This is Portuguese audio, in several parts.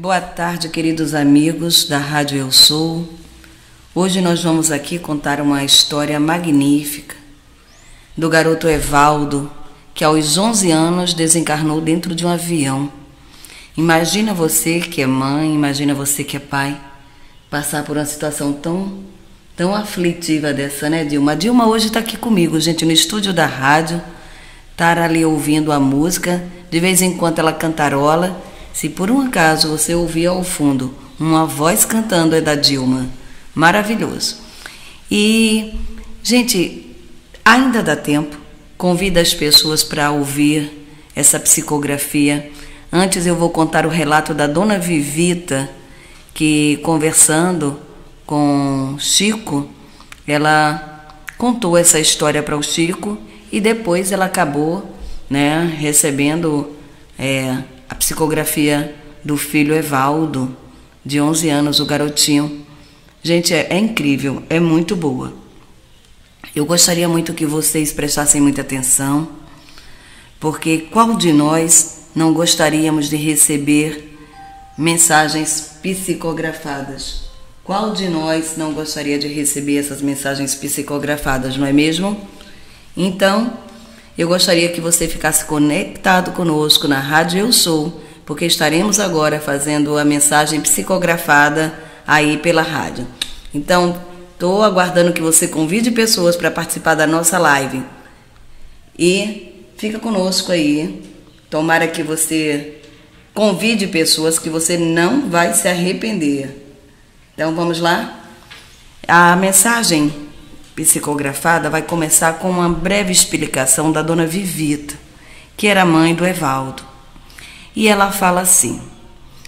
Boa tarde, queridos amigos da Rádio Eu Sou. Hoje nós vamos aqui contar uma história magnífica do garoto Evaldo, que aos 11 anos desencarnou dentro de um avião. Imagina você que é mãe, imagina você que é pai, passar por uma situação tão aflitiva dessa, né, Dilma? A Dilma hoje está aqui comigo, gente, no estúdio da rádio, estar ali ouvindo a música, de vez em quando ela cantarola. Se por um acaso você ouvir ao fundo uma voz cantando, é da Dilma, maravilhoso. E, gente, ainda dá tempo, convida as pessoas para ouvir essa psicografia. Antes eu vou contar o relato da dona Vivita, que conversando com Chico, ela contou essa história para o Chico e depois ela acabou, né, recebendo a psicografia do filho Evaldo, de 11 anos, o garotinho. Gente, é incrível, é muito boa. Eu gostaria muito que vocês prestassem muita atenção, porque qual de nós não gostaríamos de receber mensagens psicografadas? Qual de nós não gostaria de receber essas mensagens psicografadas, não é mesmo? Então, eu gostaria que você ficasse conectado conosco na Rádio Eu Sou, porque estaremos agora fazendo a mensagem psicografada aí pela rádio. Então, estou aguardando que você convide pessoas para participar da nossa live. E fica conosco aí. Tomara que você convide pessoas, que você não vai se arrepender. Então vamos lá? A mensagem psicografada vai começar com uma breve explicação da dona Vivita, que era mãe do Evaldo. E ela fala assim,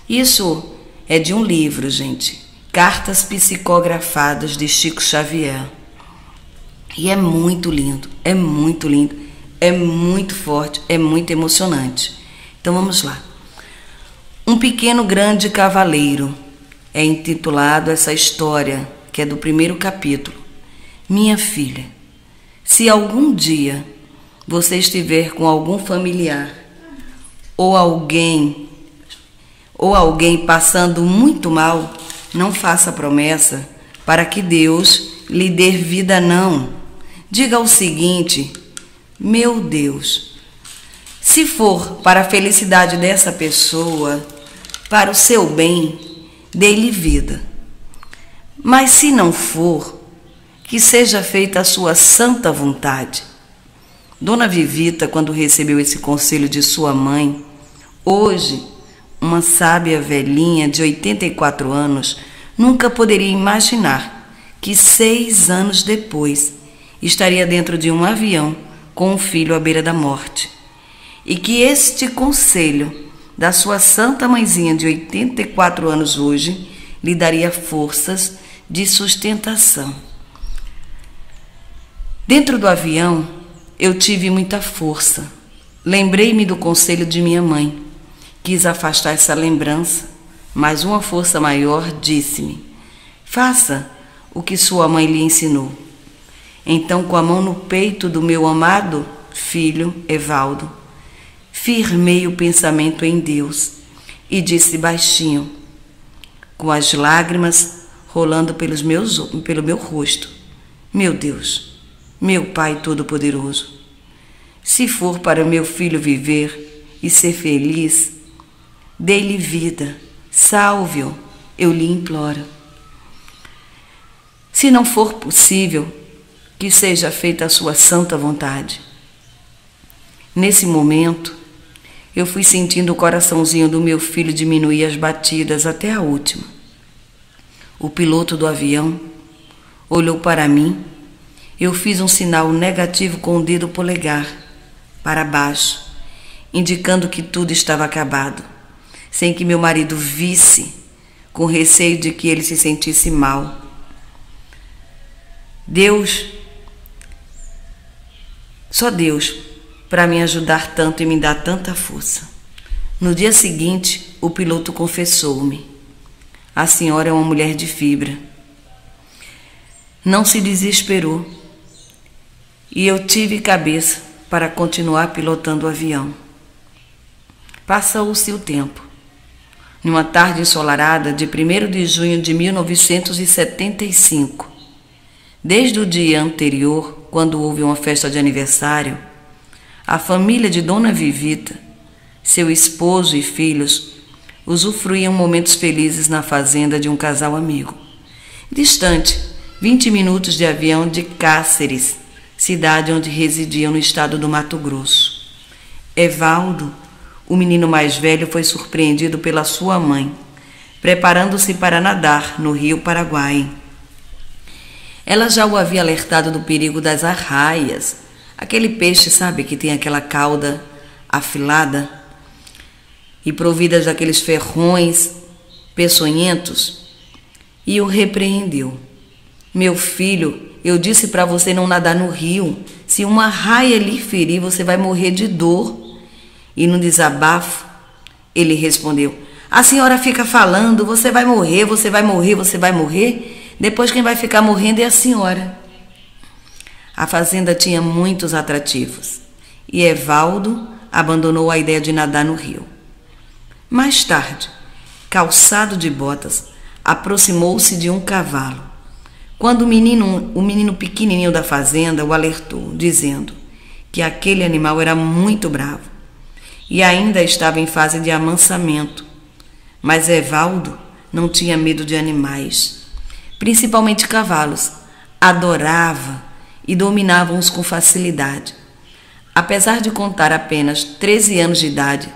isso é de um livro, gente, Cartas Psicografadas de Chico Xavier. E é muito lindo, é muito lindo. É muito forte, é muito emocionante. Então vamos lá. Um pequeno grande cavaleiro é intitulado essa história, que é do primeiro capítulo. Minha filha, se algum dia você estiver com algum familiar ou alguém passando muito mal, não faça promessa para que Deus lhe dê vida, não. Diga o seguinte: meu Deus, se for para a felicidade dessa pessoa, para o seu bem, dê-lhe vida. Mas se não for, que seja feita a sua santa vontade. Dona Vivita, quando recebeu esse conselho de sua mãe, hoje, uma sábia velhinha de 84 anos, nunca poderia imaginar que 6 anos depois estaria dentro de um avião com o filho à beira da morte, e que este conselho da sua santa mãezinha de 84 anos hoje lhe daria forças de sustentação. Dentro do avião eu tive muita força, lembrei-me do conselho de minha mãe, quis afastar essa lembrança, mas uma força maior disse-me, faça o que sua mãe lhe ensinou. Então, com a mão no peito do meu amado filho Evaldo, firmei o pensamento em Deus e disse baixinho, com as lágrimas rolando pelo meu rosto, meu Deus, meu Pai Todo-Poderoso, se for para meu filho viver e ser feliz, dê-lhe vida, salve-o, eu lhe imploro. Se não for possível, que seja feita a sua santa vontade. Nesse momento, eu fui sentindo o coraçãozinho do meu filho diminuir as batidas até a última. O piloto do avião olhou para mim, eu fiz um sinal negativo com o dedo polegar para baixo, indicando que tudo estava acabado, sem que meu marido visse, com receio de que ele se sentisse mal. Deus, só Deus, para me ajudar tanto e me dar tanta força. No dia seguinte, o piloto confessou-me. A senhora é uma mulher de fibra. Não se desesperou. E eu tive cabeça para continuar pilotando o avião. Passou-se o tempo. numa tarde ensolarada de 1º de junho de 1975. Desde o dia anterior, quando houve uma festa de aniversário, a família de Dona Vivita, seu esposo e filhos, usufruíam momentos felizes na fazenda de um casal amigo. Distante, 20 minutos de avião de Cáceres, cidade onde residiam no estado do Mato Grosso. Evaldo, o menino mais velho, foi surpreendido pela sua mãe, preparando-se para nadar no rio Paraguai. Ela já o havia alertado do perigo das arraias, aquele peixe, sabe, que tem aquela cauda afilada e providas daqueles ferrões peçonhentos, e o repreendeu. Meu filho, eu disse para você não nadar no rio. Se uma raia lhe ferir, você vai morrer de dor. E no desabafo, ele respondeu: a senhora fica falando, você vai morrer, você vai morrer, você vai morrer. Depois quem vai ficar morrendo é a senhora. A fazenda tinha muitos atrativos, e Evaldo abandonou a ideia de nadar no rio. Mais tarde, calçado de botas, aproximou-se de um cavalo, quando o menino pequenininho da fazenda o alertou, dizendo que aquele animal era muito bravo e ainda estava em fase de amansamento. Mas Evaldo não tinha medo de animais, principalmente cavalos. Adorava e dominava-os com facilidade. Apesar de contar apenas 13 anos de idade,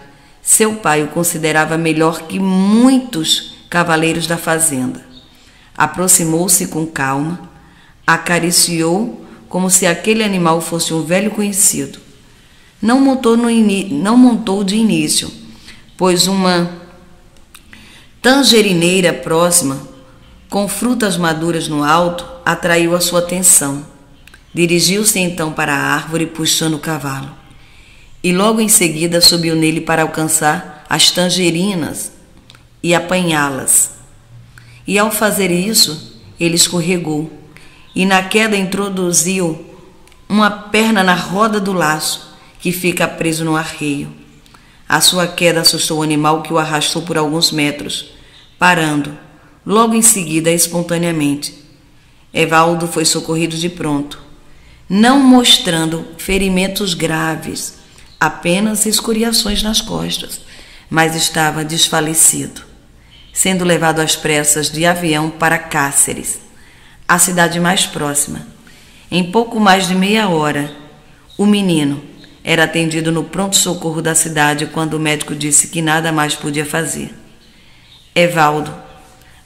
seu pai o considerava melhor que muitos cavaleiros da fazenda. Aproximou-se com calma, acariciou como se aquele animal fosse um velho conhecido. Não montou de início, pois uma tangerineira próxima, com frutas maduras no alto, atraiu a sua atenção. Dirigiu-se então para a árvore, puxando o cavalo, e logo em seguida subiu nele para alcançar as tangerinas e apanhá-las. E ao fazer isso, ele escorregou e na queda introduziu uma perna na roda do laço que fica preso no arreio. A sua queda assustou o animal, que o arrastou por alguns metros, parando logo em seguida espontaneamente. Evaldo foi socorrido de pronto, não mostrando ferimentos graves, apenas escoriações nas costas, mas estava desfalecido, sendo levado às pressas de avião para Cáceres, a cidade mais próxima. Em pouco mais de meia hora, o menino era atendido no pronto-socorro da cidade, quando o médico disse que nada mais podia fazer. Evaldo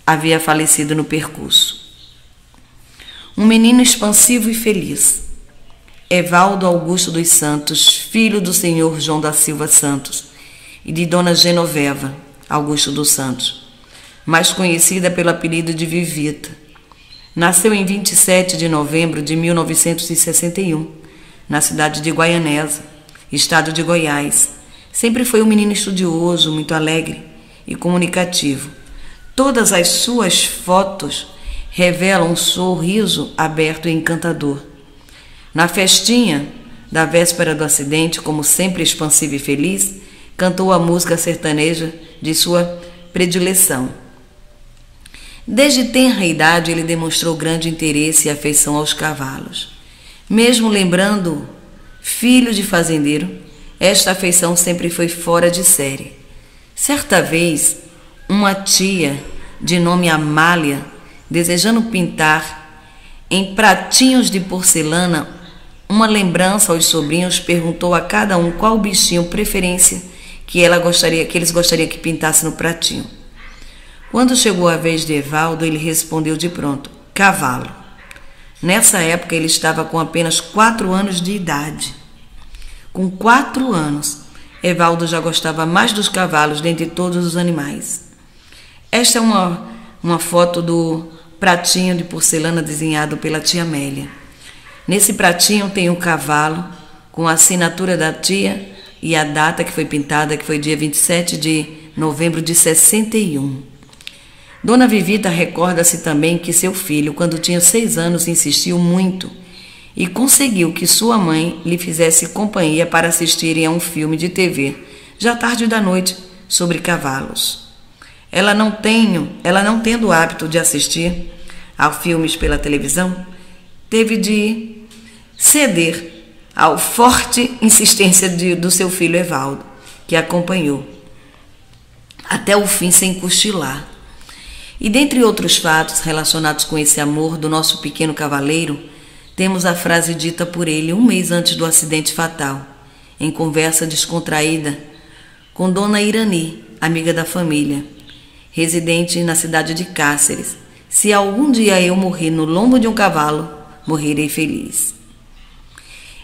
havia falecido no percurso. Um menino expansivo e feliz, Evaldo Augusto dos Santos, filho do senhor João da Silva Santos e de dona Genoveva Augusto dos Santos, mais conhecida pelo apelido de Vivita, nasceu em 27 de novembro de 1961, na cidade de Goianésia, estado de Goiás. Sempre foi um menino estudioso, muito alegre e comunicativo. Todas as suas fotos revelam um sorriso aberto e encantador. Na festinha da véspera do acidente, como sempre expansivo e feliz, cantou a música sertaneja de sua predileção. Desde tenra idade, ele demonstrou grande interesse e afeição aos cavalos. Mesmo lembrando, filho de fazendeiro, esta afeição sempre foi fora de série. Certa vez, uma tia, de nome Amélia, desejando pintar em pratinhos de porcelana uma lembrança aos sobrinhos, perguntou a cada um qual bichinho preferência que eles gostariam que pintasse no pratinho. Quando chegou a vez de Evaldo, ele respondeu de pronto: cavalo. Nessa época ele estava com apenas 4 anos de idade. Com 4 anos, Evaldo já gostava mais dos cavalos dentre todos os animais. Esta é uma foto do pratinho de porcelana desenhado pela tia Amélia. Nesse pratinho tem um cavalo com a assinatura da tia e a data que foi pintada, que foi dia 27 de novembro de 61. Dona Vivita recorda-se também que seu filho, quando tinha 6 anos, insistiu muito e conseguiu que sua mãe lhe fizesse companhia para assistirem a um filme de TV, já tarde da noite, sobre cavalos. Ela não tendo o hábito de assistir a filmes pela televisão, teve de ceder à forte insistência do seu filho Evaldo, que acompanhou até o fim sem cochilar. E dentre outros fatos relacionados com esse amor do nosso pequeno cavaleiro, temos a frase dita por ele um mês antes do acidente fatal, em conversa descontraída com Dona Irani, amiga da família, residente na cidade de Cáceres: se algum dia eu morrer no lombo de um cavalo, morrerei feliz.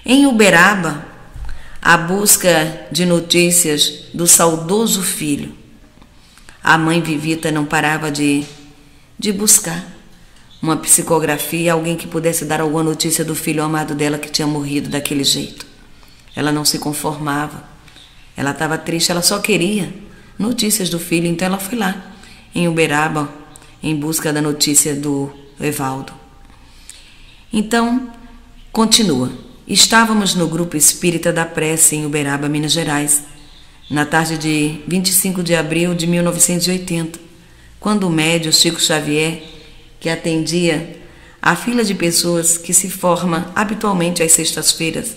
Em Uberaba, a busca de notícias do saudoso filho. A mãe Vivita não parava de buscar uma psicografia, alguém que pudesse dar alguma notícia do filho amado dela que tinha morrido daquele jeito. Ela não se conformava, ela estava triste, ela só queria notícias do filho, então ela foi lá em Uberaba em busca da notícia do Evaldo. Então, continua. Estávamos no Grupo Espírita da Prece, em Uberaba, Minas Gerais, na tarde de 25 de abril de 1980, quando o médium Chico Xavier, que atendia a fila de pessoas que se forma habitualmente às sextas-feiras,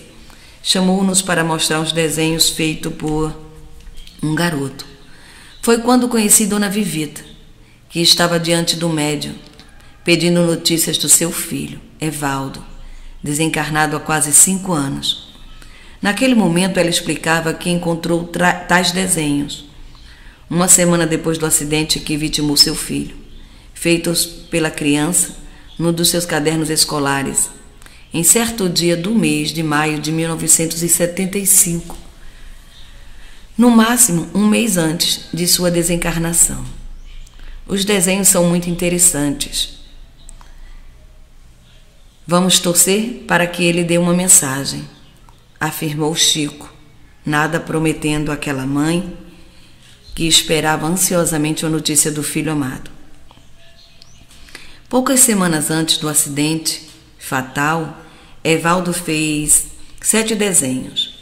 chamou-nos para mostrar os desenhos feitos por um garoto. Foi quando conheci Dona Vivita, que estava diante do médium, pedindo notícias do seu filho, Evaldo, desencarnado há quase 5 anos. Naquele momento ela explicava que encontrou tais desenhos uma semana depois do acidente que vitimou seu filho, feitos pela criança num dos seus cadernos escolares, em certo dia do mês de maio de 1975, no máximo um mês antes de sua desencarnação. Os desenhos são muito interessantes. Vamos torcer para que ele dê uma mensagem, afirmou Chico, nada prometendo àquela mãe que esperava ansiosamente a notícia do filho amado. Poucas semanas antes do acidente fatal, Evaldo fez 7 desenhos,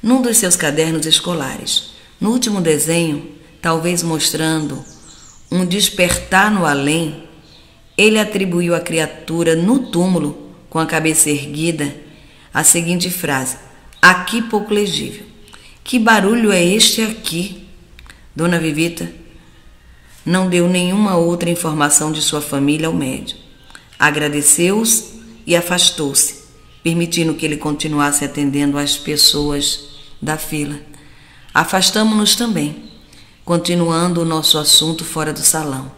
num dos seus cadernos escolares. No último desenho, talvez mostrando um despertar no além, ele atribuiu à criatura no túmulo, com a cabeça erguida, a seguinte frase: aqui pouco legível. Que barulho é este aqui? Dona Vivita não deu nenhuma outra informação de sua família ao médium. Agradeceu-os e afastou-se, permitindo que ele continuasse atendendo às pessoas da fila. Afastamo-nos também, continuando o nosso assunto fora do salão.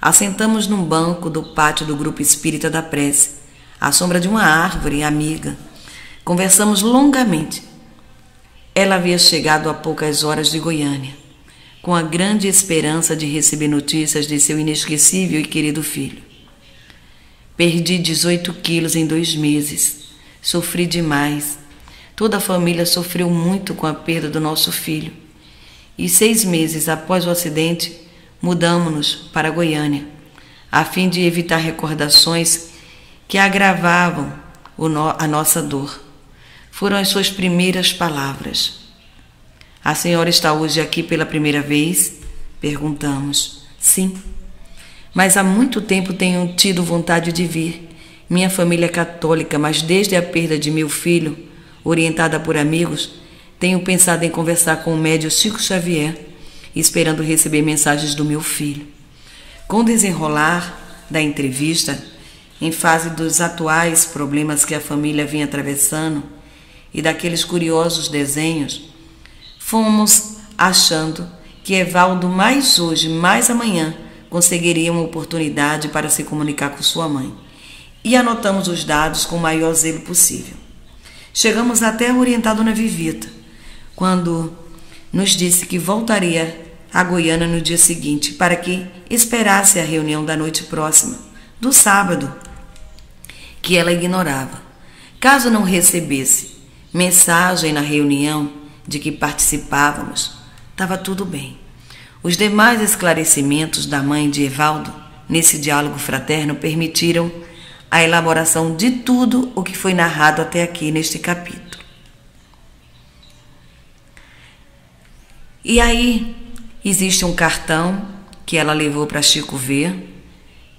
Assentamos num banco do pátio do Grupo Espírita da Prece, à sombra de uma árvore amiga. Conversamos longamente. Ela havia chegado há poucas horas de Goiânia, com a grande esperança de receber notícias de seu inesquecível e querido filho. Perdi 18 quilos em 2 meses. Sofri demais. Toda a família sofreu muito com a perda do nosso filho. E 6 meses após o acidente, mudamos-nos para Goiânia, a fim de evitar recordações que agravavam a nossa dor. Foram as suas primeiras palavras. A senhora está hoje aqui pela primeira vez? Perguntamos. Sim, mas há muito tempo tenho tido vontade de vir. Minha família é católica, mas desde a perda de meu filho, orientada por amigos, tenho pensado em conversar com o médium Chico Xavier, esperando receber mensagens do meu filho. Com o desenrolar da entrevista, em face dos atuais problemas que a família vinha atravessando e daqueles curiosos desenhos, fomos achando que Evaldo mais hoje, mais amanhã, conseguiria uma oportunidade para se comunicar com sua mãe, e anotamos os dados com o maior zelo possível. Chegamos até a orientar Dona Vivita, quando nos disse que voltaria a Goiânia no dia seguinte, para que esperasse a reunião da noite próxima, do sábado, que ela ignorava. Caso não recebesse mensagem na reunião de que participávamos, estava tudo bem. Os demais esclarecimentos da mãe de Evaldo, nesse diálogo fraterno, permitiram a elaboração de tudo o que foi narrado até aqui neste capítulo. E aí, existe um cartão que ela levou para Chico ver,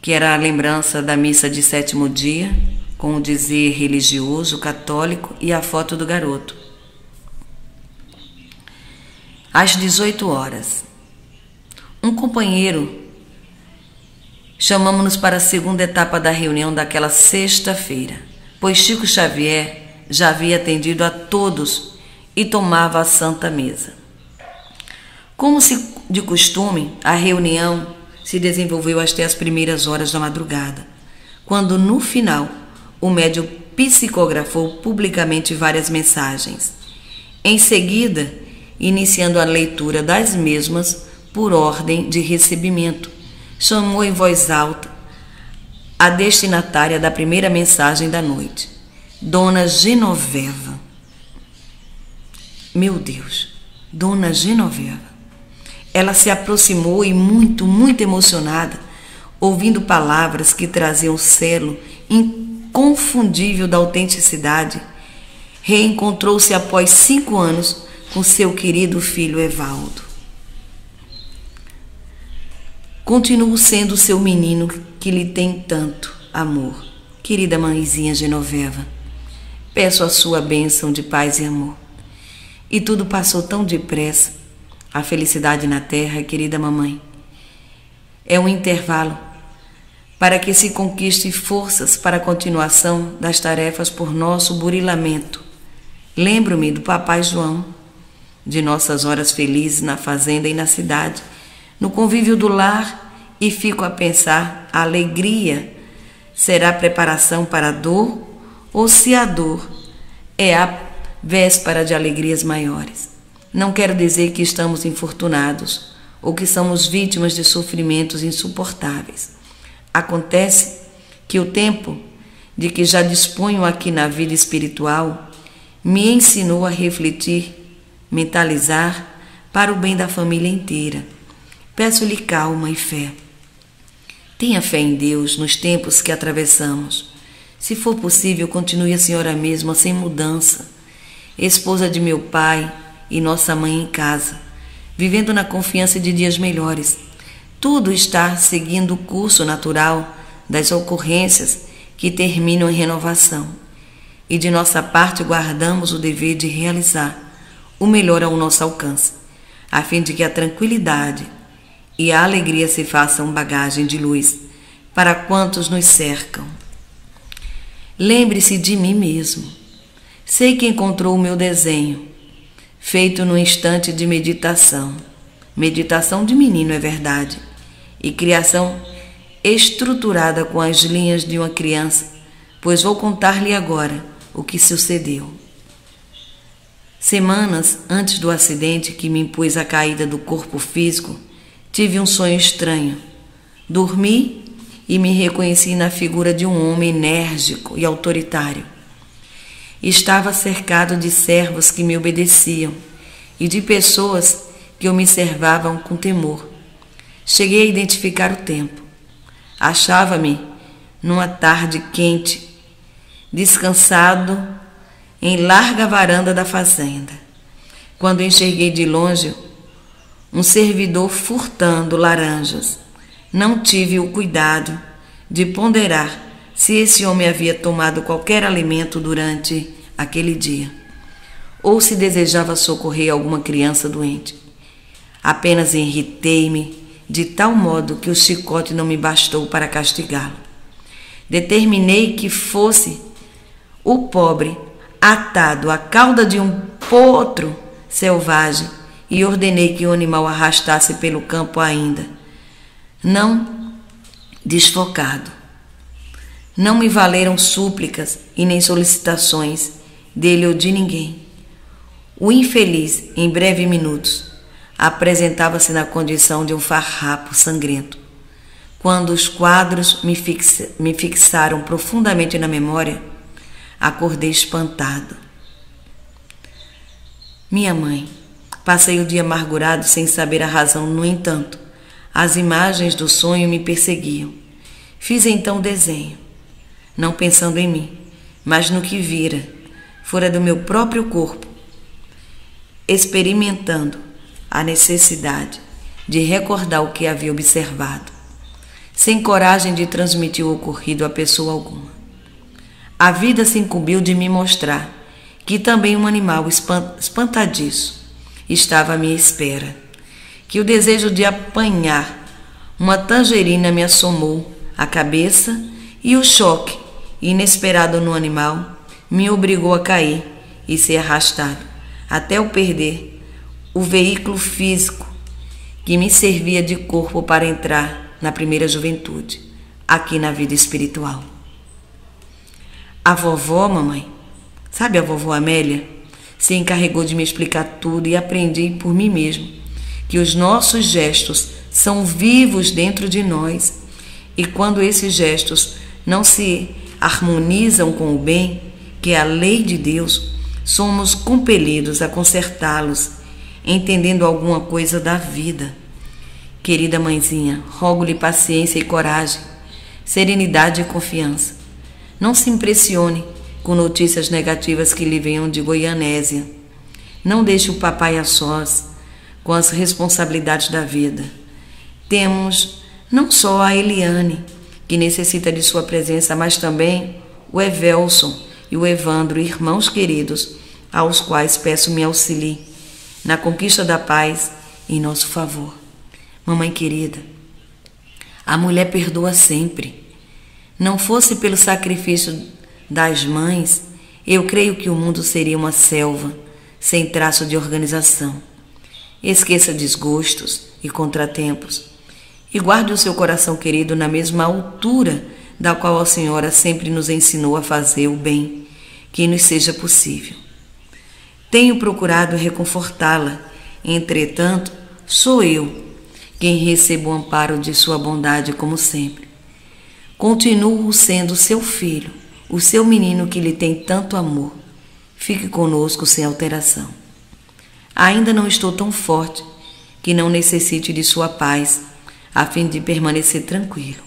que era a lembrança da missa de sétimo dia, com o dizer religioso, católico e a foto do garoto. Às 18 horas, um companheiro, chamamos-nos para a segunda etapa da reunião daquela sexta-feira, pois Chico Xavier já havia atendido a todos e tomava a Santa Mesa. Como de costume, a reunião se desenvolveu até as primeiras horas da madrugada, quando, no final, o médium psicografou publicamente várias mensagens, em seguida, iniciando a leitura das mesmas por ordem de recebimento. Chamou em voz alta a destinatária da primeira mensagem da noite, Dona Genoveva. Meu Deus, Dona Genoveva. Ela se aproximou e muito emocionada, ouvindo palavras que traziam o selo inconfundível da autenticidade, reencontrou-se após 5 anos com seu querido filho Evaldo. Continuo sendo o seu menino que lhe tem tanto amor. Querida mãezinha Genoveva, peço a sua bênção de paz e amor. E tudo passou tão depressa. A felicidade na terra, querida mamãe, é um intervalo para que se conquiste forças para a continuação das tarefas por nosso burilamento. Lembro-me do papai João, de nossas horas felizes na fazenda e na cidade, no convívio do lar, e fico a pensar: a alegria será preparação para a dor, ou se a dor é a véspera de alegrias maiores. Não quero dizer que estamos infortunados ou que somos vítimas de sofrimentos insuportáveis. Acontece que o tempo de que já disponho aqui na vida espiritual me ensinou a refletir, mentalizar para o bem da família inteira. Peço-lhe calma e fé. Tenha fé em Deus nos tempos que atravessamos. Se for possível, continue a senhora mesma, sem mudança, esposa de meu pai e nossa mãe em casa, vivendo na confiança de dias melhores. Tudo está seguindo o curso natural das ocorrências que terminam em renovação. E de nossa parte guardamos o dever de realizar o melhor ao nosso alcance, a fim de que a tranquilidade e a alegria se façam bagagem de luz para quantos nos cercam. Lembre-se de mim mesmo. Sei que encontrou o meu desenho, feito num instante de meditação. Meditação de menino, é verdade, e criação estruturada com as linhas de uma criança, pois vou contar-lhe agora o que sucedeu. Semanas antes do acidente que me impôs a caída do corpo físico, tive um sonho estranho. Dormi e me reconheci na figura de um homem enérgico e autoritário. Estava cercado de servos que me obedeciam e de pessoas que me servavam com temor. Cheguei a identificar o tempo. Achava-me numa tarde quente, descansado em larga varanda da fazenda, quando enxerguei de longe um servidor furtando laranjas. Não tive o cuidado de ponderar se esse homem havia tomado qualquer alimento durante aquele dia, ou se desejava socorrer alguma criança doente. Apenas irritei-me de tal modo que o chicote não me bastou para castigá-lo. Determinei que fosse o pobre atado à cauda de um potro selvagem, e ordenei que o animal arrastasse pelo campo ainda não desfocado. Não me valeram súplicas e nem solicitações dele ou de ninguém. O infeliz, em breves minutos, apresentava-se na condição de um farrapo sangrento. Quando os quadros me fixaram profundamente na memória, acordei espantado. Minha mãe. Passei o dia amargurado sem saber a razão. No entanto, as imagens do sonho me perseguiam. Fiz então o desenho, não pensando em mim, mas no que vira, fora do meu próprio corpo, experimentando a necessidade de recordar o que havia observado, sem coragem de transmitir o ocorrido a pessoa alguma. A vida se incumbiu de me mostrar que também um animal espantadiço estava à minha espera, que o desejo de apanhar uma tangerina me assomou à cabeça e o choque inesperado no animal me obrigou a cair e ser arrastado, até eu perder o veículo físico que me servia de corpo para entrar na primeira juventude, aqui na vida espiritual. A vovó, mamãe, sabe a vovó Amélia, se encarregou de me explicar tudo e aprendi por mim mesmo que os nossos gestos são vivos dentro de nós e quando esses gestos não se harmonizam com o bem, que é a lei de Deus, somos compelidos a consertá-los, entendendo alguma coisa da vida. Querida mãezinha, rogo-lhe paciência e coragem, serenidade e confiança. Não se impressione com notícias negativas que lhe venham de Goianésia. Não deixe o papai a sós com as responsabilidades da vida. Temos não só a Eliane, que necessita de sua presença, mas também o Evelson e o Evandro, irmãos queridos, aos quais peço me auxilie na conquista da paz em nosso favor. Mamãe querida, a mulher perdoa sempre. Não fosse pelo sacrifício das mães, eu creio que o mundo seria uma selva, sem traço de organização. Esqueça desgostos e contratempos e guarde o seu coração querido na mesma altura da qual a senhora sempre nos ensinou a fazer o bem que nos seja possível. Tenho procurado reconfortá-la, entretanto, sou eu quem recebo o amparo de sua bondade como sempre. Continuo sendo seu filho, o seu menino que lhe tem tanto amor. Fique conosco sem alteração. Ainda não estou tão forte que não necessite de sua paz, a fim de permanecer tranquilo.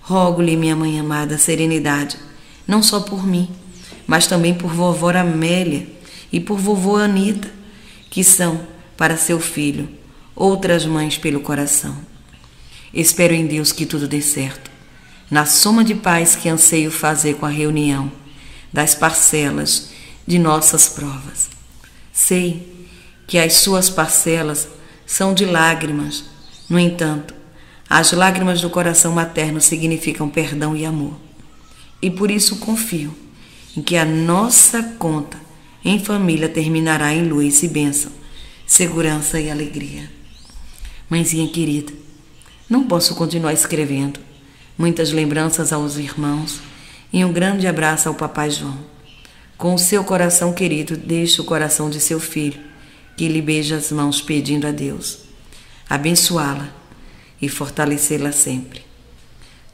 Rogo-lhe, minha mãe amada, serenidade, não só por mim, mas também por vovó Amélia e por vovô Anita, que são, para seu filho, outras mães pelo coração. Espero em Deus que tudo dê certo, na soma de paz que anseio fazer com a reunião das parcelas de nossas provas. Sei que as suas parcelas são de lágrimas, no entanto, as lágrimas do coração materno significam perdão e amor, e por isso confio em que a nossa conta em família terminará em luz e bênção, segurança e alegria. Mãezinha querida, não posso continuar escrevendo. Muitas lembranças aos irmãos e um grande abraço ao papai João. Com o seu coração querido, deixo o coração de seu filho, que lhe beija as mãos pedindo a Deus abençoá-la e fortalecê-la sempre.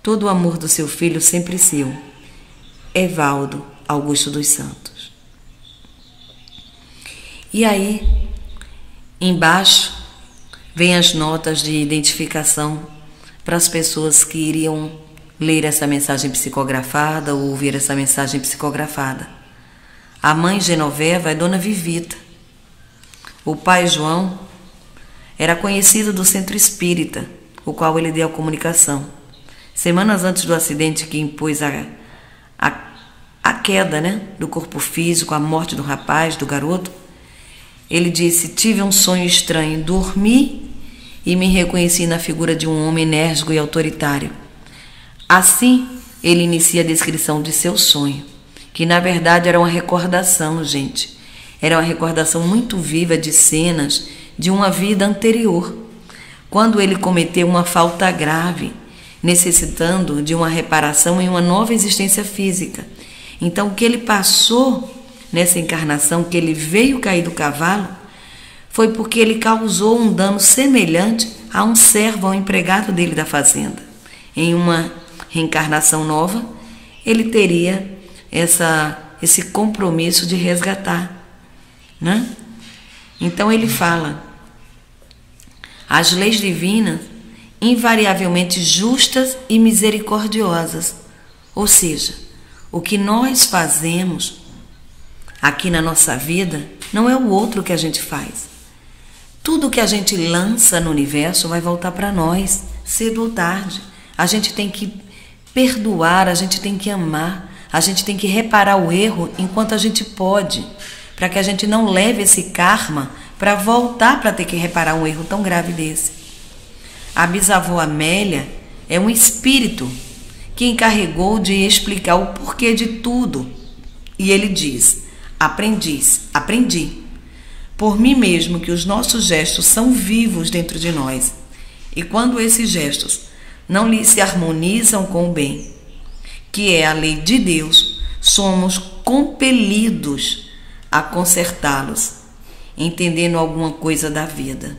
Todo o amor do seu filho sempre seu, Evaldo Augusto dos Santos. E aí, embaixo, vem as notas de identificação para as pessoas que iriam ler essa mensagem psicografada ou ouvir essa mensagem psicografada. A mãe Genoveva é Dona Vivita. O pai João era conhecido do Centro Espírita, o qual ele deu a comunicação. Semanas antes do acidente que impôs a queda, né, do corpo físico, a morte do rapaz, do garoto, ele disse: tive um sonho estranho, dormi e me reconheci na figura de um homem enérgico e autoritário. Assim, ele inicia a descrição de seu sonho, que na verdade era uma recordação, gente. Era uma recordação muito viva de cenas de uma vida anterior, quando ele cometeu uma falta grave, necessitando de uma reparação em uma nova existência física. Então, o que ele passou nessa encarnação, que ele veio cair do cavalo, foi porque ele causou um dano semelhante a um servo, ao empregado dele da fazenda. Em uma reencarnação nova, ele teria esse compromisso de resgatar, né? Então, ele fala: as leis divinas, invariavelmente justas e misericordiosas, ou seja, o que nós fazemos aqui na nossa vida não é o outro que a gente faz. Tudo que a gente lança no universo vai voltar para nós, cedo ou tarde. A gente tem que perdoar, a gente tem que amar, a gente tem que reparar o erro enquanto a gente pode, para que a gente não leve esse karma para voltar para ter que reparar um erro tão grave desse. A bisavó Amélia é um espírito que encarregou de explicar o porquê de tudo. E ele diz: aprendi por mim mesmo que os nossos gestos são vivos dentro de nós, e quando esses gestos não lhe se harmonizam com o bem, que é a lei de Deus, somos compelidos a consertá-los, entendendo alguma coisa da vida.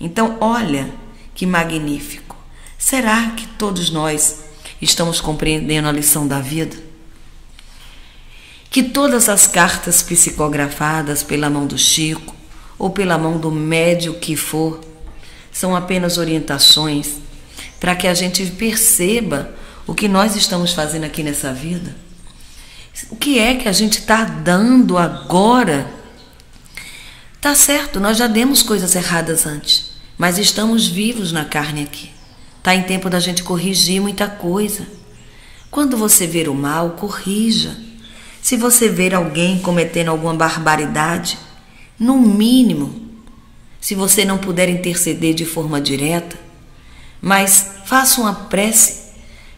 Então, olha que magnífico! Será que todos nós estamos compreendendo a lição da vida? Que todas as cartas psicografadas pela mão do Chico ou pela mão do médium que for são apenas orientações para que a gente perceba o que nós estamos fazendo aqui nessa vida. O que é que a gente está dando agora? Tá certo, nós já demos coisas erradas antes, mas estamos vivos na carne aqui. Tá em tempo da gente corrigir muita coisa. Quando você ver o mal, corrija. Se você ver alguém cometendo alguma barbaridade, no mínimo, se você não puder interceder de forma direta, mas faça uma prece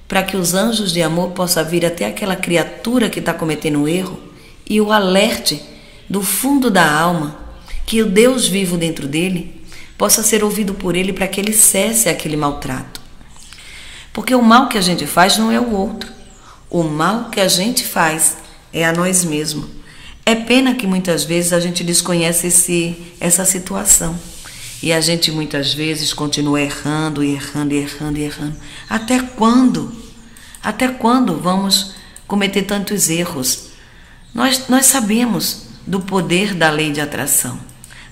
para que os anjos de amor possam vir até aquela criatura que está cometendo um erro e o alerte do fundo da alma, que o Deus vivo dentro dele possa ser ouvido por ele para que ele cesse aquele maltrato. Porque o mal que a gente faz não é o outro. O mal que a gente faz é a nós mesmos. É pena que muitas vezes a gente desconhece essa situação. E a gente muitas vezes continua errando. Até quando? Até quando vamos cometer tantos erros? Nós sabemos do poder da lei de atração.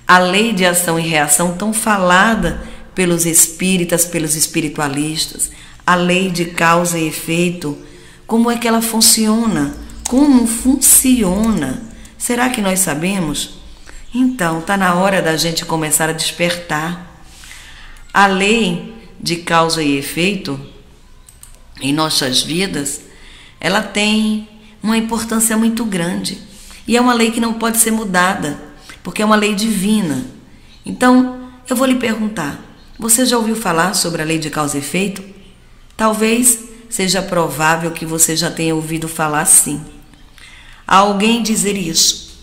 A lei de ação e reação tão falada pelos espíritas, pelos espiritualistas. A lei de causa e efeito. Como é que ela funciona? Como funciona? Será que nós sabemos? Então, está na hora da gente começar a despertar. A lei de causa e efeito em nossas vidas, ela tem uma importância muito grande. E é uma lei que não pode ser mudada, porque é uma lei divina. Então, eu vou lhe perguntar, você já ouviu falar sobre a lei de causa e efeito? Talvez seja provável que você já tenha ouvido falar sim. Há alguém dizer isso.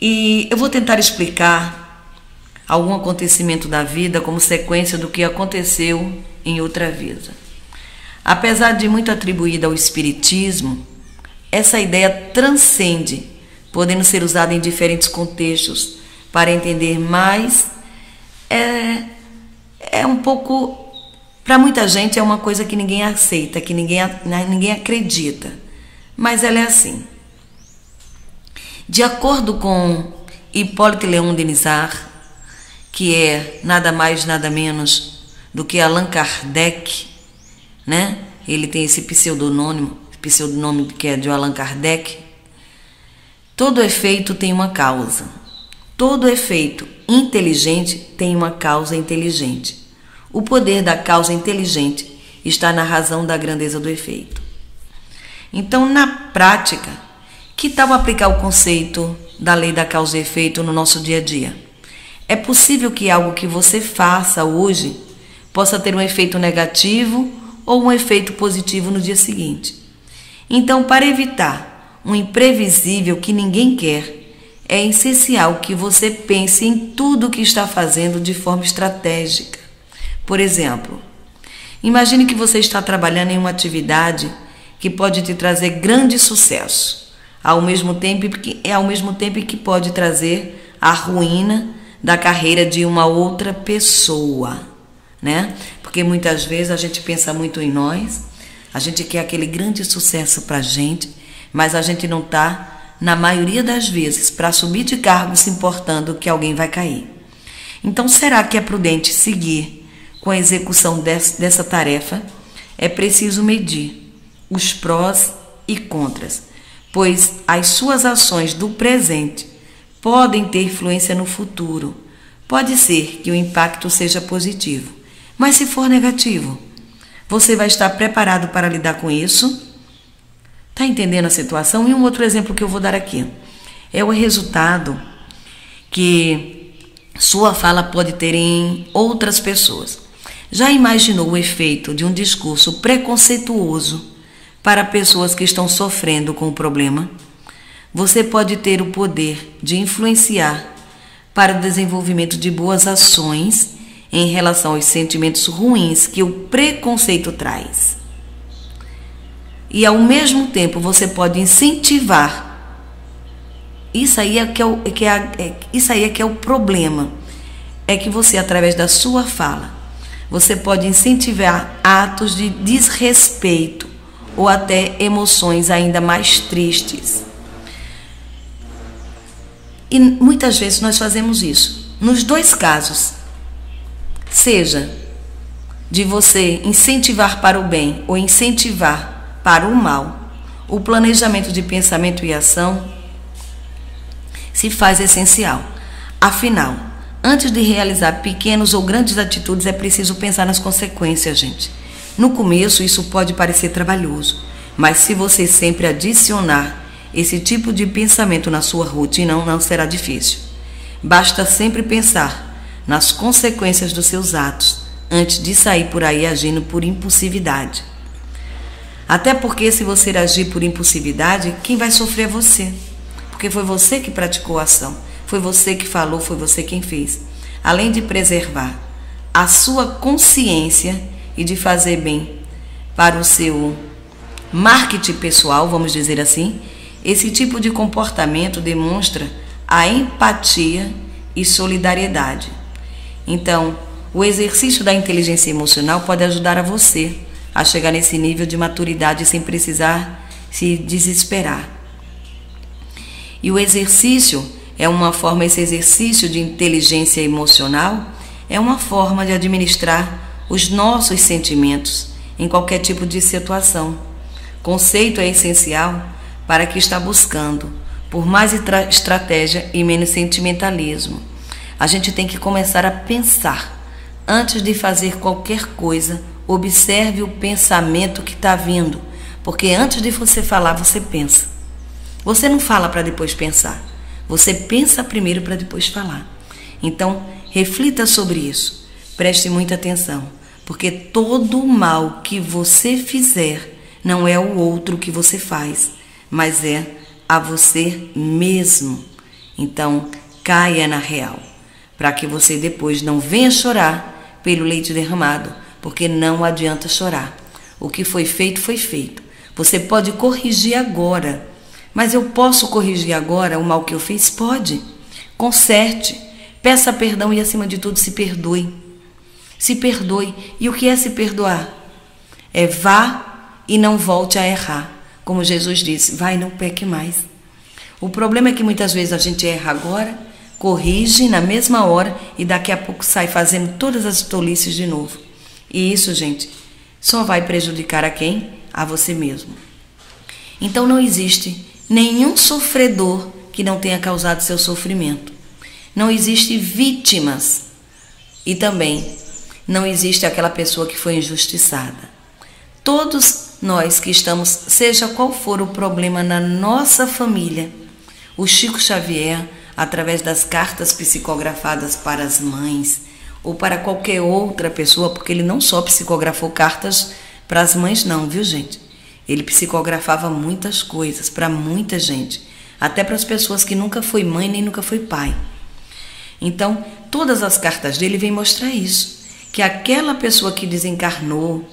E eu vou tentar explicar algum acontecimento da vida como sequência do que aconteceu em outra vida. Apesar de muito atribuída ao espiritismo, essa ideia transcende, podendo ser usada em diferentes contextos para entender mais. É um pouco, para muita gente é uma coisa que ninguém aceita, que ninguém acredita, mas ela é assim. De acordo com Hipólito Léon Denizard, que é nada mais, nada menos do que Allan Kardec, né? Ele tem esse pseudonome que é de Allan Kardec. Todo efeito tem uma causa. Todo efeito inteligente tem uma causa inteligente. O poder da causa inteligente está na razão da grandeza do efeito. Então, na prática, que tal aplicar o conceito da lei da causa e efeito no nosso dia a dia? É possível que algo que você faça hoje possa ter um efeito negativo ou um efeito positivo no dia seguinte. Então, para evitar um imprevisível que ninguém quer, é essencial que você pense em tudo o que está fazendo de forma estratégica. Por exemplo, imagine que você está trabalhando em uma atividade que pode te trazer grande sucesso, ao mesmo tempo que pode trazer a ruína da carreira de uma outra pessoa, né? Porque muitas vezes a gente pensa muito em nós, a gente quer aquele grande sucesso para a gente, mas a gente não está, na maioria das vezes, para subir de cargo se importando que alguém vai cair. Então, será que é prudente seguir com a execução dessa tarefa? É preciso medir os prós e contras, pois as suas ações do presente podem ter influência no futuro, Pode ser que o impacto seja positivo, mas se for negativo, você vai estar preparado para lidar com isso? Está entendendo a situação? E um outro exemplo que eu vou dar aqui é o resultado que sua fala pode ter em outras pessoas. Já imaginou o efeito de um discurso preconceituoso para pessoas que estão sofrendo com o problema? Você pode ter o poder de influenciar para o desenvolvimento de boas ações em relação aos sentimentos ruins que o preconceito traz. E ao mesmo tempo você pode incentivar. Isso aí é que é o, problema. É que você, através da sua fala, você pode incentivar atos de desrespeito ou até emoções ainda mais tristes. E muitas vezes nós fazemos isso. Nos dois casos, seja de você incentivar para o bem ou incentivar para o mal, o planejamento de pensamento e ação se faz essencial. Afinal, antes de realizar pequenas ou grandes atitudes, é preciso pensar nas consequências, gente. No começo, isso pode parecer trabalhoso, mas se você sempre adicionar esse tipo de pensamento na sua rotina, não será difícil. Basta sempre pensar nas consequências dos seus atos antes de sair por aí agindo por impulsividade. Até porque, se você agir por impulsividade, quem vai sofrer é você, porque foi você que praticou a ação, foi você que falou, foi você quem fez. Além de preservar a sua consciência e de fazer bem para o seu marketing pessoal, vamos dizer assim, esse tipo de comportamento demonstra a empatia e solidariedade. Então, o exercício da inteligência emocional pode ajudar a você a chegar nesse nível de maturidade sem precisar se desesperar. E o exercício é uma forma, esse exercício de inteligência emocional é uma forma de administrar os nossos sentimentos em qualquer tipo de situação. Conceito é essencial para quem está buscando por mais estratégia e menos sentimentalismo. A gente tem que começar a pensar. Antes de fazer qualquer coisa, observe o pensamento que está vindo, porque antes de você falar, você pensa. Você não fala para depois pensar, você pensa primeiro para depois falar. Então, reflita sobre isso, preste muita atenção, porque todo o mal que você fizer não é o outro que você faz, mas é a você mesmo. Então, caia na real, para que você depois não venha chorar pelo leite derramado, porque não adianta chorar. O que foi feito, foi feito. Você pode corrigir agora. Mas eu posso corrigir agora o mal que eu fiz? Pode. Conserte, peça perdão e, acima de tudo, se perdoe. Se perdoe. E o que é se perdoar? É vá e não volte a errar. Como Jesus disse, vai e não peque mais. O problema é que muitas vezes a gente erra agora, corrige na mesma hora e daqui a pouco sai fazendo todas as tolices de novo. E isso, gente, só vai prejudicar a quem? A você mesmo. Então não existe nenhum sofredor que não tenha causado seu sofrimento. Não existe vítimas e também não existe aquela pessoa que foi injustiçada. Todos nós que estamos, seja qual for o problema na nossa família, o Chico Xavier, através das cartas psicografadas para as mães ou para qualquer outra pessoa, porque ele não só psicografou cartas para as mães não, viu gente? Ele psicografava muitas coisas para muita gente, até para as pessoas que nunca foi mãe nem nunca foi pai. Então, todas as cartas dele vêm mostrar isso, que aquela pessoa que desencarnou,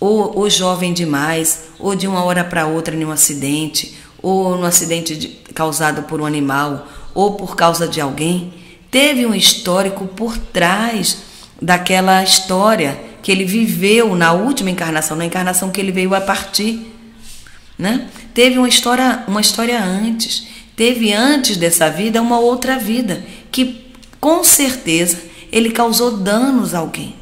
ou jovem demais, ou de uma hora para outra em um acidente, ou no acidente causado por um animal, ou por causa de alguém, teve um histórico por trás daquela história que ele viveu na última encarnação, na encarnação que ele veio a partir, né? Teve uma história antes, teve antes dessa vida uma outra vida, que com certeza ele causou danos a alguém.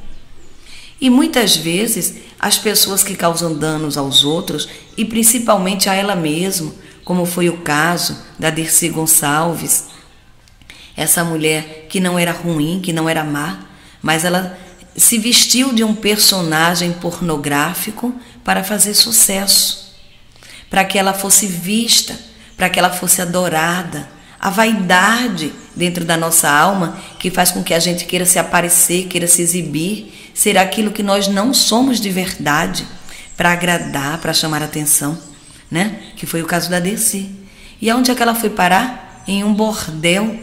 E muitas vezes as pessoas que causam danos aos outros e principalmente a ela mesma, como foi o caso da Dercy Gonçalves, Essa mulher que não era ruim, que não era má, mas ela se vestiu de um personagem pornográfico para fazer sucesso, para que ela fosse vista, para que ela fosse adorada. A vaidade dentro da nossa alma, que faz com que a gente queira se aparecer, queira se exibir, ser aquilo que nós não somos de verdade, para agradar, para chamar atenção, né? Que foi o caso da Dercy. E aonde é que ela foi parar? Em um bordel,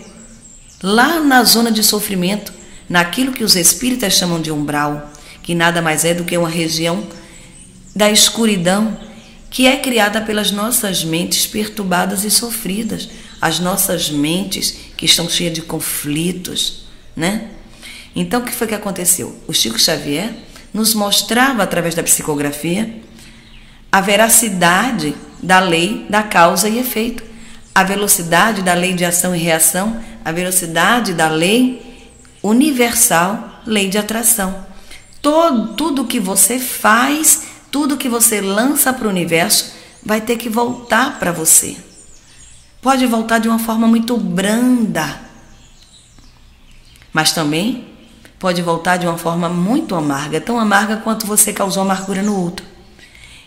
lá na zona de sofrimento, naquilo que os espíritas chamam de umbral, que nada mais é do que uma região da escuridão, que é criada pelas nossas mentes perturbadas e sofridas, as nossas mentes que estão cheias de conflitos, né? Então, o que foi que aconteceu? O Chico Xavier nos mostrava, através da psicografia, a veracidade da lei da causa e efeito, a velocidade da lei de ação e reação, a velocidade da lei universal, lei de atração. Tudo que você faz, tudo que você lança para o universo, vai ter que voltar para você. Pode voltar de uma forma muito branda, mas também pode voltar de uma forma muito amarga, tão amarga quanto você causou amargura no outro.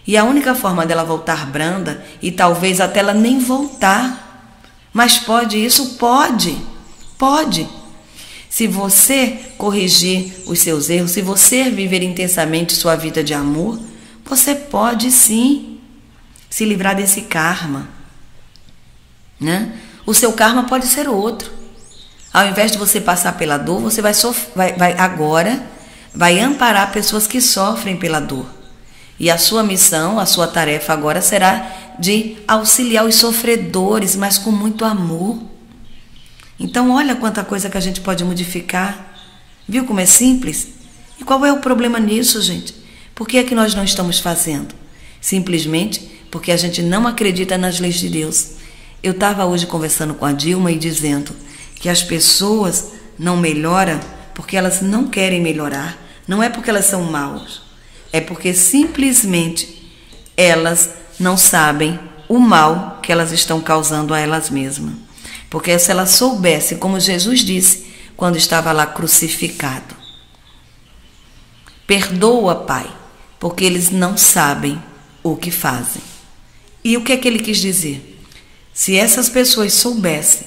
E a única forma dela voltar branda, e talvez até ela nem voltar, mas pode isso? Pode, pode. Se você corrigir os seus erros, se você viver intensamente sua vida de amor, você pode sim se livrar desse karma, né? O seu karma pode ser outro. Ao invés de você passar pela dor, você vai amparar pessoas que sofrem pela dor. E a sua missão, a sua tarefa agora será de auxiliar os sofredores, mas com muito amor. Então, olha quanta coisa que a gente pode modificar. Viu como é simples? E qual é o problema nisso, gente? Por que é que nós não estamos fazendo? Simplesmente porque a gente não acredita nas leis de Deus. Eu estava hoje conversando com a Dilma e dizendo que as pessoas não melhoram porque elas não querem melhorar, não é porque elas são maus, é porque simplesmente elas não sabem o mal que elas estão causando a elas mesmas. Porque se elas soubessem, como Jesus disse quando estava lá crucificado: perdoa, Pai, porque eles não sabem o que fazem. E o que é que ele quis dizer? Se essas pessoas soubessem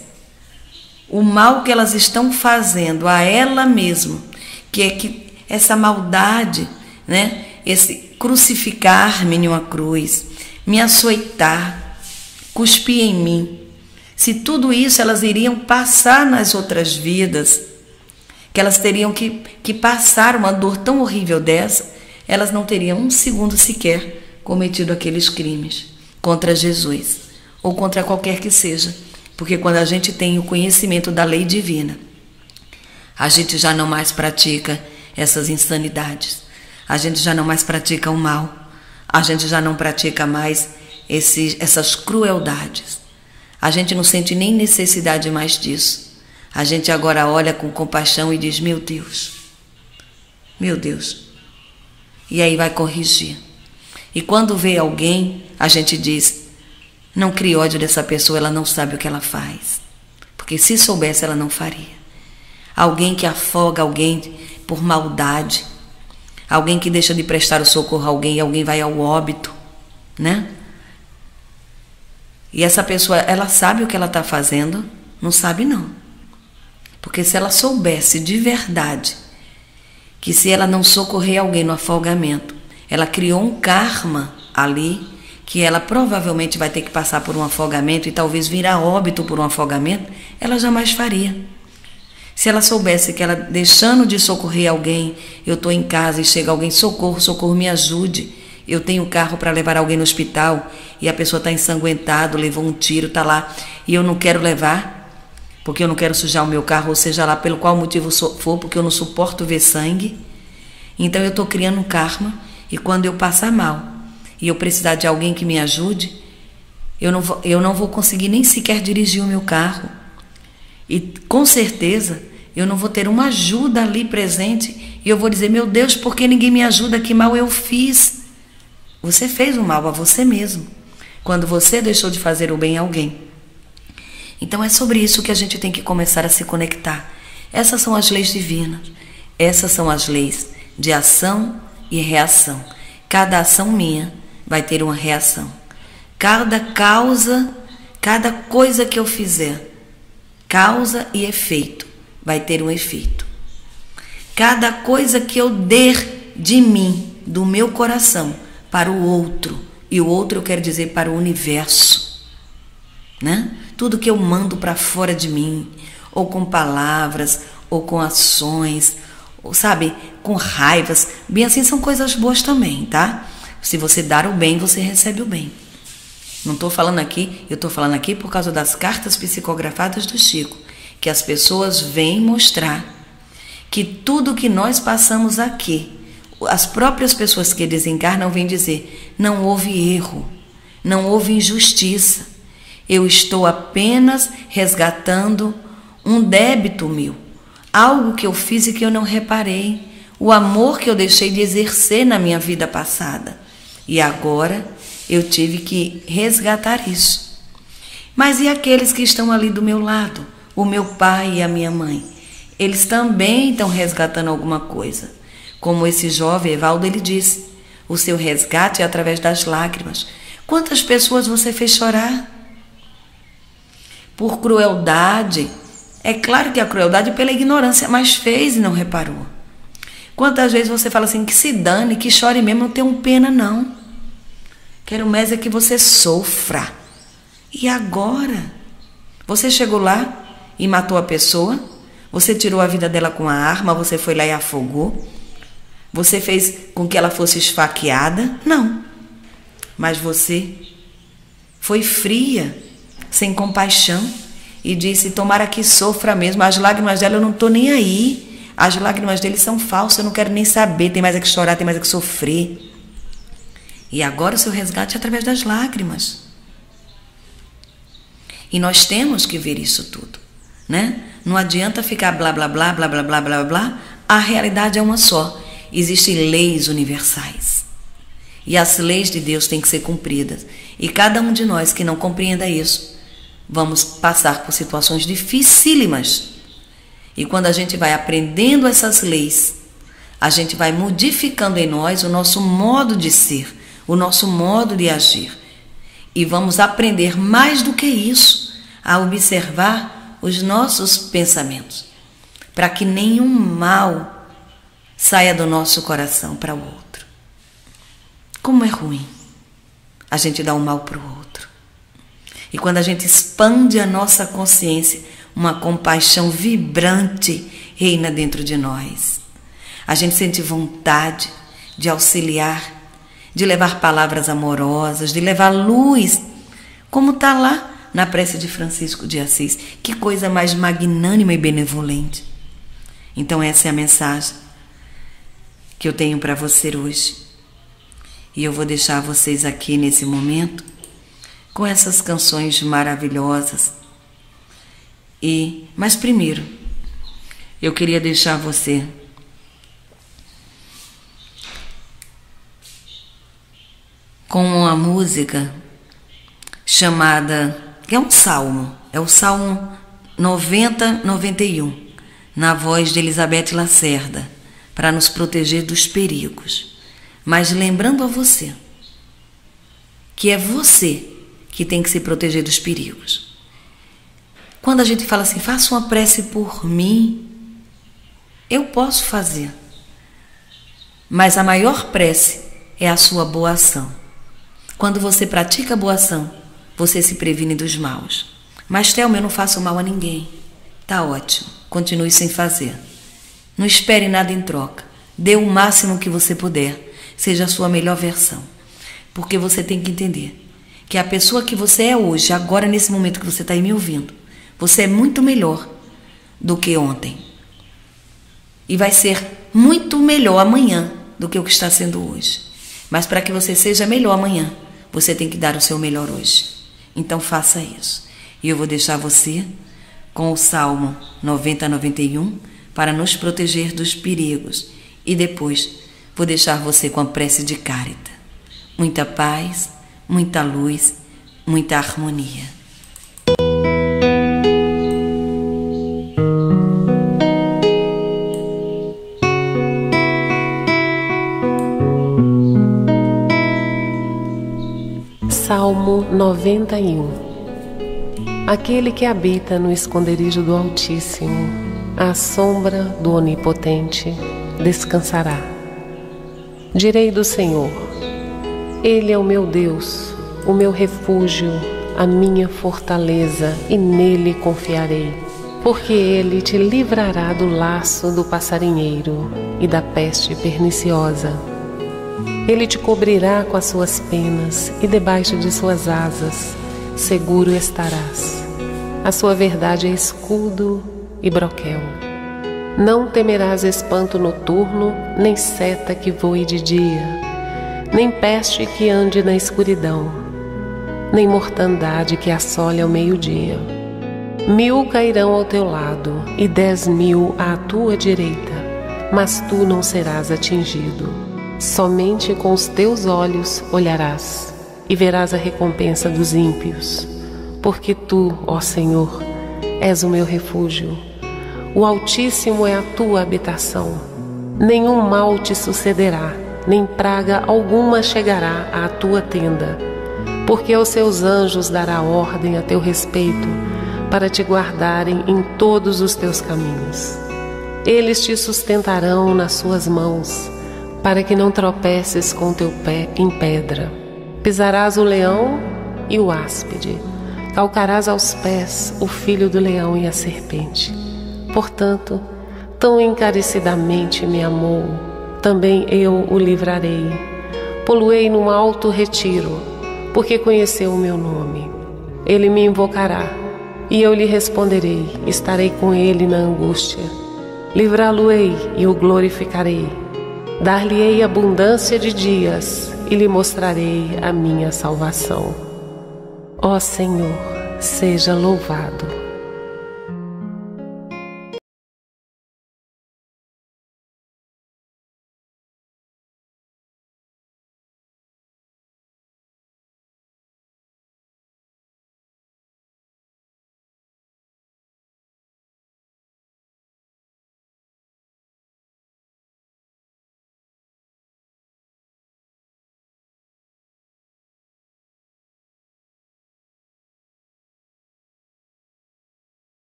o mal que elas estão fazendo a ela mesma, que é que essa maldade, né? Esse crucificar-me em uma cruz, me açoitar, cuspir em mim, se tudo isso elas iriam passar nas outras vidas, que elas teriam que passar uma dor tão horrível dessa, elas não teriam um segundo sequer cometido aqueles crimes contra Jesus ou contra qualquer que seja. Porque quando a gente tem o conhecimento da lei divina, a gente já não mais pratica essas insanidades, a gente já não mais pratica o mal, a gente já não pratica mais essas crueldades, a gente não sente nem necessidade mais disso. A gente agora olha com compaixão e diz: meu Deus, meu Deus. E aí vai corrigir. E quando vê alguém, a gente diz: não crie ódio dessa pessoa, ela não sabe o que ela faz. Porque se soubesse, ela não faria. Alguém que afoga alguém por maldade, alguém que deixa de prestar o socorro a alguém, e alguém vai ao óbito, né? E essa pessoa, ela sabe o que ela está fazendo? Não sabe, não. Porque se ela soubesse de verdade que se ela não socorrer alguém no afogamento, ela criou um karma ali, que ela provavelmente vai ter que passar por um afogamento e talvez vir a óbito por um afogamento, ela jamais faria. Se ela soubesse que ela, deixando de socorrer alguém, eu estou em casa e chega alguém: socorro, socorro, me ajude, eu tenho um carro para levar alguém no hospital e a pessoa está ensanguentada, levou um tiro, está lá, e eu não quero levar, porque eu não quero sujar o meu carro, ou seja lá pelo qual motivo for, porque eu não suporto ver sangue. Então eu estou criando um karma, e quando eu passar mal e eu precisar de alguém que me ajude, eu não vou conseguir nem sequer dirigir o meu carro. E com certeza eu não vou ter uma ajuda ali presente, e eu vou dizer: meu Deus, por que ninguém me ajuda? Que mal eu fiz? Você fez um mal a você mesmo, quando você deixou de fazer o bem a alguém. Então é sobre isso que a gente tem que começar a se conectar. Essas são as leis divinas. Essas são as leis de ação e reação. Cada ação minha vai ter uma reação. Cada causa, cada coisa que eu fizer, causa e efeito, vai ter um efeito. Cada coisa que eu der de mim, do meu coração, para o outro, e o outro eu quero dizer para o universo, né? Tudo que eu mando para fora de mim, ou com palavras, ou com ações, ou, sabe, com raivas, bem assim são coisas boas também, tá? Se você dar o bem, você recebe o bem. Não estou falando aqui, eu estou falando aqui por causa das cartas psicografadas do Chico, que as pessoas vêm mostrar que tudo que nós passamos aqui, as próprias pessoas que desencarnam vêm dizer, não houve erro, não houve injustiça, eu estou apenas resgatando um débito meu, algo que eu fiz e que eu não reparei, o amor que eu deixei de exercer na minha vida passada, e agora eu tive que resgatar isso. Mas e aqueles que estão ali do meu lado? O meu pai e a minha mãe. Eles também estão resgatando alguma coisa. Como esse jovem Evaldo, ele disse, o seu resgate é através das lágrimas. Quantas pessoas você fez chorar? Por crueldade. É claro que a crueldade pela ignorância, mas fez e não reparou. Quantas vezes você fala assim, que se dane, que chore mesmo, não tenho pena não. Quero mais é que você sofra. E agora? Você chegou lá e matou a pessoa? Você tirou a vida dela com a arma? Você foi lá e afogou? Você fez com que ela fosse esfaqueada? Não. Mas você foi fria, sem compaixão, e disse, tomara que sofra mesmo. As lágrimas dela eu não estou nem aí. As lágrimas dele são falsas, eu não quero nem saber. Tem mais é que chorar, tem mais é que sofrer. E agora o seu resgate é através das lágrimas. E nós temos que ver isso tudo, né? Não adianta ficar blá, blá, blá, blá, blá, blá, blá, blá. A realidade é uma só. Existem leis universais. E as leis de Deus têm que ser cumpridas. E cada um de nós que não compreenda isso, vamos passar por situações dificílimas. E quando a gente vai aprendendo essas leis, a gente vai modificando em nós o nosso modo de ser, o nosso modo de agir. E vamos aprender mais do que isso, a observar os nossos pensamentos, para que nenhum mal saia do nosso coração para o outro. Como é ruim a gente dar um mal para o outro. E quando a gente expande a nossa consciência, uma compaixão vibrante reina dentro de nós. A gente sente vontade de auxiliar, de levar palavras amorosas, de levar luz, como está lá na prece de Francisco de Assis. Que coisa mais magnânima e benevolente. Então essa é a mensagem que eu tenho para você hoje. E eu vou deixar vocês aqui nesse momento com essas canções maravilhosas. Mas primeiro, eu queria deixar você com uma música chamada, que é um salmo, é o Salmo 90, 91, na voz de Elizabeth Lacerda, para nos proteger dos perigos. Mas lembrando a você, que é você que tem que se proteger dos perigos. Quando a gente fala assim, faça uma prece por mim, eu posso fazer, mas a maior prece é a sua boa ação. Quando você pratica a boa ação, você se previne dos maus. Mas, Thelma, eu não faço mal a ninguém. Tá ótimo, continue sem fazer. Não espere nada em troca. Dê o máximo que você puder. Seja a sua melhor versão. Porque você tem que entender que a pessoa que você é hoje, agora nesse momento que você está aí me ouvindo, você é muito melhor do que ontem. E vai ser muito melhor amanhã do que o que está sendo hoje. Mas para que você seja melhor amanhã, você tem que dar o seu melhor hoje. Então faça isso. E eu vou deixar você com o Salmo 90 a 91 para nos proteger dos perigos. E depois vou deixar você com a prece de Cáritas. Muita paz, muita luz, muita harmonia. Salmo 91. Aquele que habita no esconderijo do Altíssimo, à sombra do Onipotente, descansará. Direi do Senhor: Ele é o meu Deus, o meu refúgio, a minha fortaleza, e nele confiarei, porque ele te livrará do laço do passarinheiro e da peste perniciosa. Ele te cobrirá com as suas penas e debaixo de suas asas seguro estarás. A sua verdade é escudo e broquel. Não temerás espanto noturno, nem seta que voe de dia, nem peste que ande na escuridão, nem mortandade que assole ao meio-dia. 1000 cairão ao teu lado e 10.000 à tua direita, mas tu não serás atingido. Somente com os teus olhos olharás e verás a recompensa dos ímpios, porque tu, ó Senhor, és o meu refúgio. O Altíssimo é a tua habitação. Nenhum mal te sucederá, nem praga alguma chegará à tua tenda, porque aos seus anjos dará ordem a teu respeito, para te guardarem em todos os teus caminhos. Eles te sustentarão nas suas mãos, para que não tropeces com teu pé em pedra. Pisarás o leão e o áspide, calcarás aos pés o filho do leão e a serpente. Portanto, tão encarecidamente me amou, também eu o livrarei. Pô-lo-ei num alto retiro, porque conheceu o meu nome. Ele me invocará, e eu lhe responderei, estarei com ele na angústia. Livrá-lo-ei e o glorificarei. Dar-lhe-ei abundância de dias e lhe mostrarei a minha salvação. Ó Senhor, seja louvado.